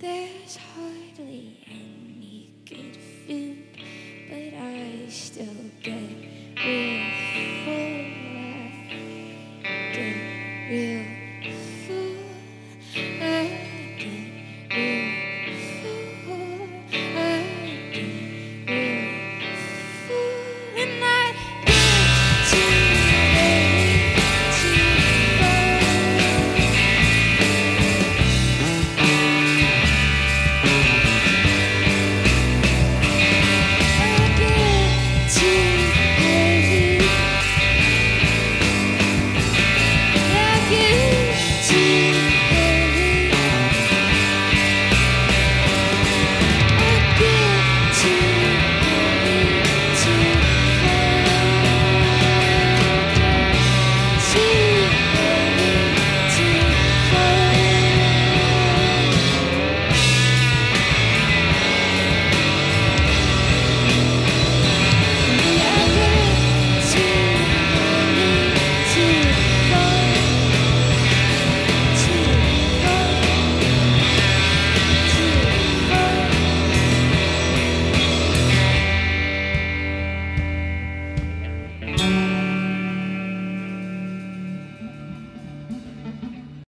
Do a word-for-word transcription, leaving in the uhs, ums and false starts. There's hardly any good feeling.